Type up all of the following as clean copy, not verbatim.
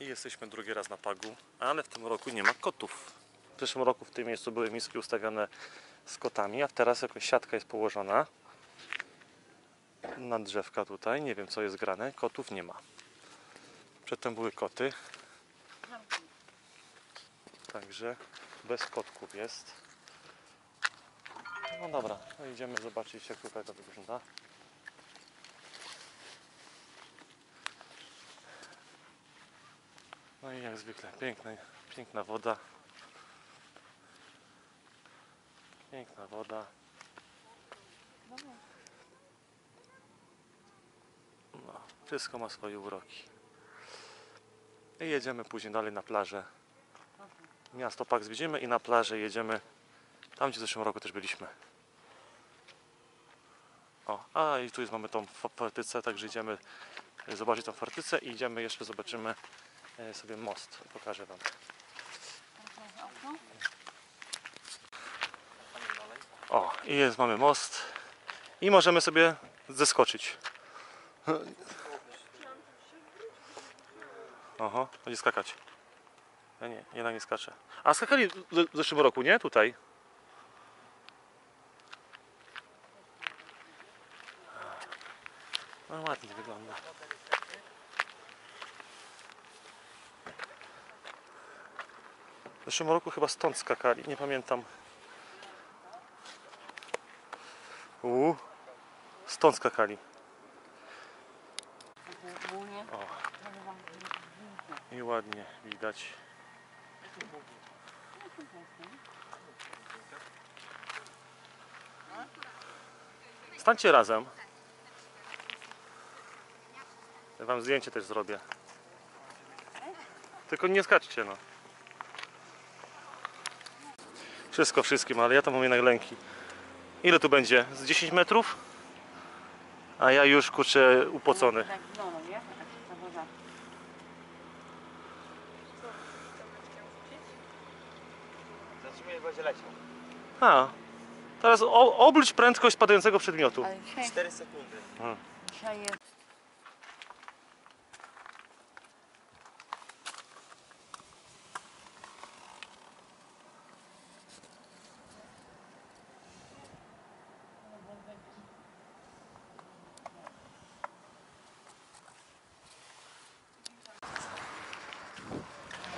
I jesteśmy drugi raz na Pagu, ale w tym roku nie ma kotów. W zeszłym roku w tym miejscu były miski ustawione z kotami, a teraz jakoś siatka jest położona na drzewka tutaj. Nie wiem, co jest grane. Kotów nie ma. Przedtem były koty. Także bez kotków jest. No dobra, no idziemy zobaczyć, jak tutaj to wygląda. No i jak zwykle piękna woda. Piękna woda. No, wszystko ma swoje uroki. I jedziemy później dalej na plażę. Miasto Pag widzimy i na plażę jedziemy. Tam, gdzie w zeszłym roku też byliśmy. O, a i tu jest, mamy tą fortycę, także idziemy zobaczyć tą fortycę i idziemy jeszcze zobaczymy sobie most. Pokażę wam. O, i jest, mamy most. I możemy sobie zeskoczyć. Oho, będzie skakać. Ja nie, jednak nie skaczę. A skakali w zeszłym roku, nie? Tutaj. No ładnie wygląda. W zeszłym roku chyba stąd skakali, nie pamiętam. Stąd skakali. O. I ładnie widać. Stańcie razem. Ja wam zdjęcie też zrobię. Tylko nie skaczcie, no. Wszystko wszystkim, ale ja tam mam jednak lęki. Ile tu będzie? Z 10 metrów? A ja już, kurczę, upocony. Zatrzymujesz, będzie leciał. A, teraz oblicz prędkość spadającego przedmiotu. 4 sekundy.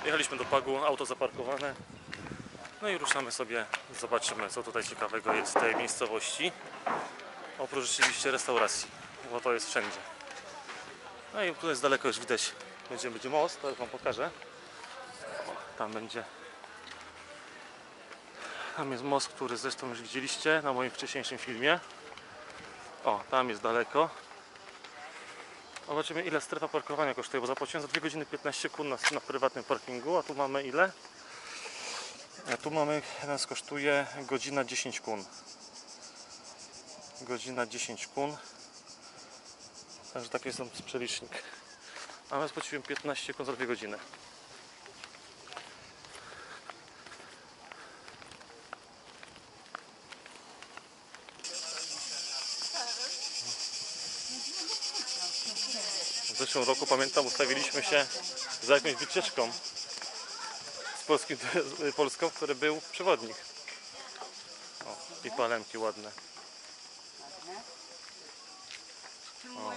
Jechaliśmy do Pagu, auto zaparkowane. No i ruszamy sobie, zobaczymy, co tutaj ciekawego jest w tej miejscowości. Oprócz oczywiście restauracji, bo to jest wszędzie. No i tu jest daleko, już widać, będzie most, to wam pokażę. O, tam będzie. Tam jest most, który zresztą już widzieliście na moim wcześniejszym filmie. O, tam jest daleko. Zobaczymy, ile strefa parkowania kosztuje, bo zapłaciłem za 2 godziny 15 kun na prywatnym parkingu, a tu mamy ile? A tu mamy, nas kosztuje godzina 10 kun. Godzina 10 kun. Także taki jest tam przelicznik. A ja zapłaciłem 15 kun za 2 godziny. W zeszłym roku, pamiętam, ustawiliśmy się za jakąś wycieczką z Polską, w której był przewodnik. O, i palemki ładne. O,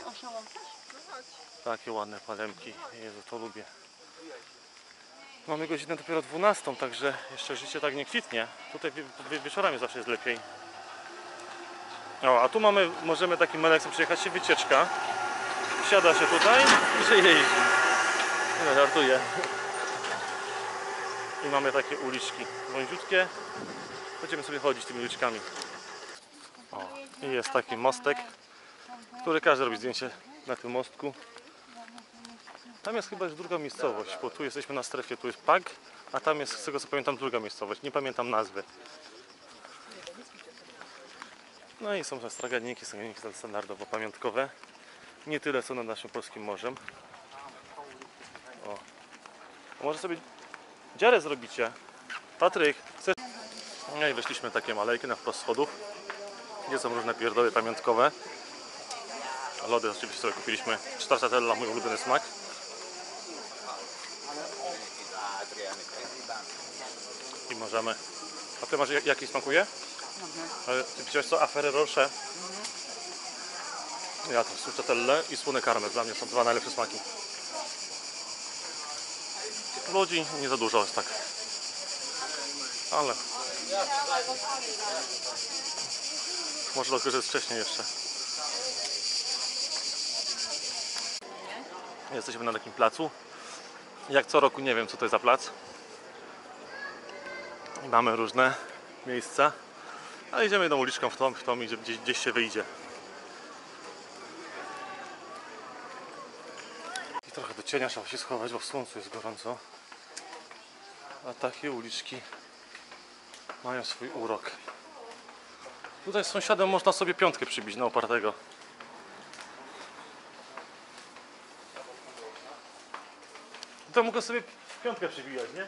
takie ładne palemki. Jezu, to lubię. Mamy godzinę dopiero 12, także jeszcze życie tak nie kwitnie. Tutaj wieczorami zawsze jest lepiej. O, a tu mamy, możemy takim meleksem przyjechać się wycieczka. Siada się tutaj i się jeździ. Nie, żartuję. I mamy takie uliczki wąziutkie. Będziemy sobie chodzić tymi uliczkami. O, i jest taki mostek, który każdy robi zdjęcie na tym mostku. Tam jest chyba już druga miejscowość, bo tu jesteśmy na strefie, tu jest Pag, a tam jest, z tego co pamiętam, druga miejscowość. Nie pamiętam nazwy. No i są straganiki standardowo pamiątkowe. Nie tyle co nad naszym polskim morzem. O. Może sobie dziarę zrobicie. Patryk, chcesz? No i weszliśmy takie malejki na wprost schodów, gdzie są różne pierdoły pamiątkowe. Lody oczywiście sobie kupiliśmy. Stracciatella, mój ulubiony smak. i możemy. A ty masz jaki smakuje? Ty widziałeś co? Afery Rosze. Ja to stracciatellę i słony karmel. Dla mnie są dwa najlepsze smaki. Ludzi nie za dużo jest tak. Ale... może dlatego, że jest wcześniej jeszcze. Jesteśmy na takim placu. Jak co roku nie wiem co to jest za plac. Mamy różne miejsca. Ale idziemy jedną uliczką w tą i gdzieś się wyjdzie. I trochę do cienia trzeba się schować, bo w słońcu jest gorąco. A takie uliczki mają swój urok. Tutaj z sąsiadem można sobie piątkę przybić na opartego. To mogę sobie piątkę przybijać, nie?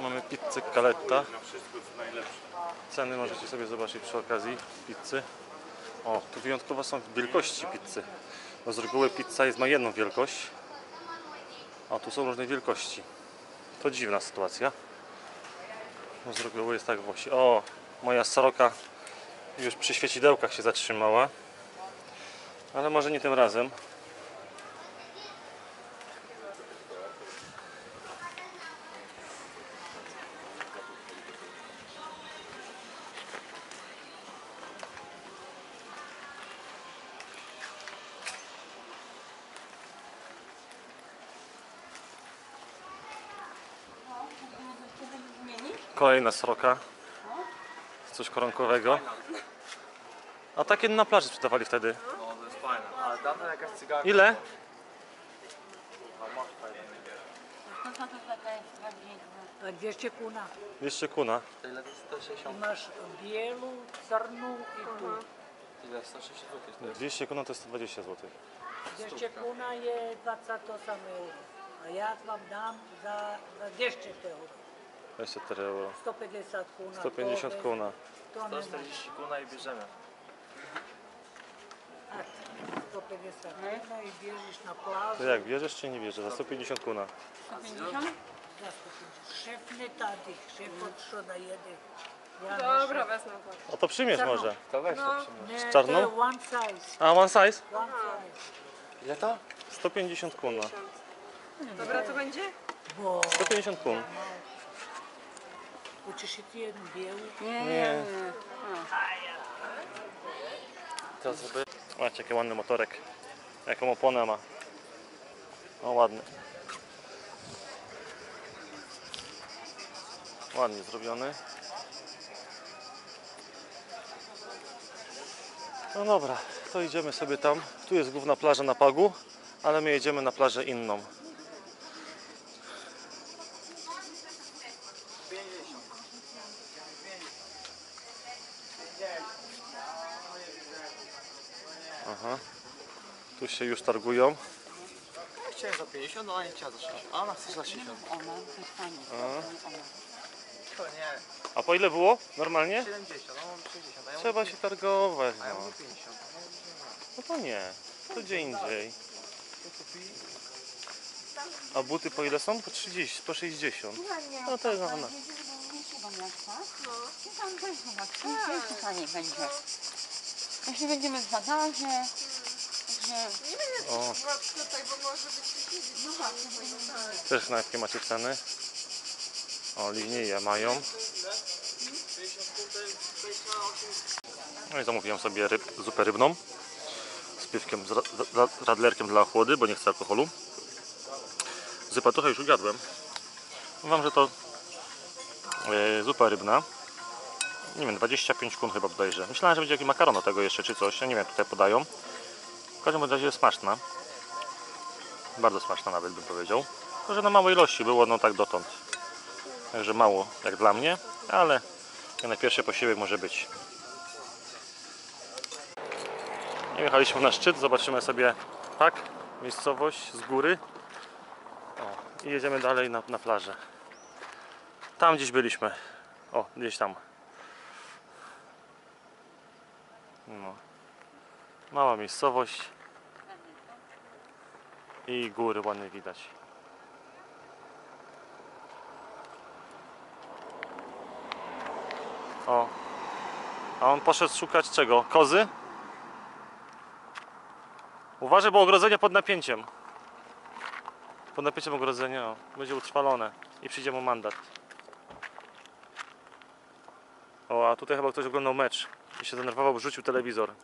Mamy pizzę Caletta. Ceny możecie sobie zobaczyć przy okazji pizzy. O, tu wyjątkowo są wielkości pizzy. Bo z reguły pizza jest, ma jedną wielkość. A tu są różne wielkości. To dziwna sytuacja. Bo z reguły jest tak właśnie. O, moja sroka już przy świecidełkach się zatrzymała. Ale może nie tym razem. Kolejna sroka. Coś koronkowego. A takie na plaży sprzedawali wtedy. Ile? A 200 kuna. 200 kuna. Masz bielu, czarną i tu. Ile? 160 zł. 200 kuna to jest 120 zł. 200 kuna jest 28 euro. A ja wam dam za 200 euro. 24 euro. 150 kuna. 150 kuna. 140 kuna i bierzemy. I bierzesz na plażę. Jak bierzesz czy nie bierzesz? Za 150 kuna. 150? Za 150. Szef nie tati, szef odszedł na jeden. Dobra, wezmę. A to przyjmiesz może? To weź to przyjmiesz. Z czarną? One size. A, one size? One size. Ile to? 150 kuna. Dobra, to będzie? 150 kun. Uczysz się ty jeden biały? Nie. Zobaczcie jaki ładny motorek. Jaką oponę ma. O, ładny. Ładnie zrobiony. No dobra, to idziemy sobie tam. Tu jest główna plaża na Pagu, ale my jedziemy na plażę inną. Aha. Tu się już targują. Ja chciałem za 50, no a nie chciała za 60. A ona chce za 60. A po ile było? Normalnie? 70, no mam 60. Trzeba się targować. A ja mam 50. No to nie. To gdzie indziej. A buty po ile są? Po 30, po 60. No to jest ona. Jeśli będziemy w bagaże, nie będę kupować tutaj, bo może być. Też na jakie macie ceny? O, linie mają. No i zamówiłem sobie zupę rybną z piwkiem, z radlerkiem dla ochłody, bo nie chcę alkoholu. Zupę trochę już ujadłem. Mówiłam, że to zupa rybna. Nie wiem, 25 kun chyba bodajże. Myślałem, że będzie jakiś makaron do tego jeszcze, czy coś. Ja nie wiem, tutaj podają. W każdym razie jest smaczna. Bardzo smaczna nawet bym powiedział. Tylko, że na małej ilości było, no tak dotąd. Także mało, jak dla mnie. Ale na pierwszy posiłek może być. I wjechaliśmy na szczyt. Zobaczymy sobie Pag, miejscowość z góry. O, i jedziemy dalej na plażę. Tam gdzieś byliśmy. O, gdzieś tam. No. Mała miejscowość. i góry ładnie widać. O, a on poszedł szukać czego? Kozy? Uważaj, bo ogrodzenie pod napięciem. Pod napięciem ogrodzenia, o, będzie utrwalone i przyjdzie mu mandat. O, a tutaj chyba ktoś oglądał mecz i się zdenerwował, bo rzucił telewizor.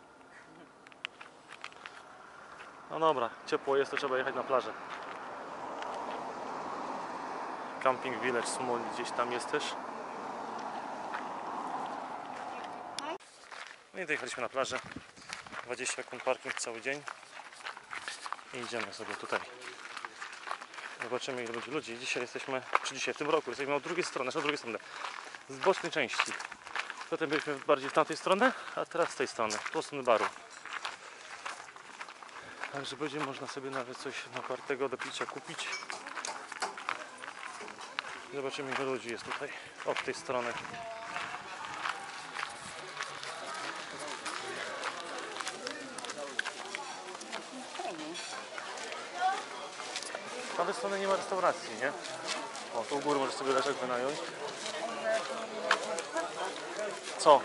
No dobra, ciepło jest, to trzeba jechać na plażę. Camping Village Smoli gdzieś tam jest też. No i tutaj jechaliśmy na plażę. 20 kun parking cały dzień. I idziemy sobie tutaj. Zobaczymy ile będzie ludzi. Dzisiaj w tym roku jesteśmy od drugiej strony, z bocznej części. Potem byliśmy bardziej w tamtej stronę, a teraz z tej strony, po prostu baru. Także będzie można sobie nawet coś napartego do picia kupić. Zobaczymy ile ludzi jest tutaj, od tej strony. Z tamtej strony nie ma restauracji, nie? O, tu u góry możesz sobie leżek wynająć. Co?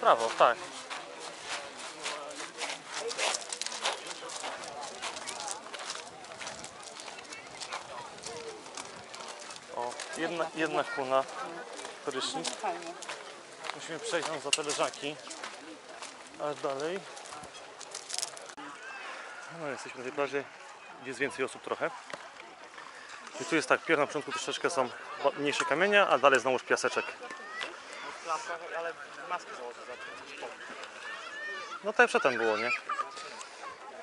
Prawo, tak. O, jedna kuna, prysznic. Musimy przejść tam za talerzaki. Aż dalej. No, jesteśmy na tej plaży, gdzie jest więcej osób trochę. I tu jest tak, na początku troszeczkę są mniejsze kamienia, a dalej znowuż piaseczek. No to przedtem było, nie?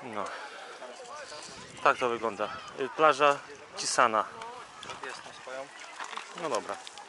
No. Tak to wygląda. Plaża Cisana. No dobra.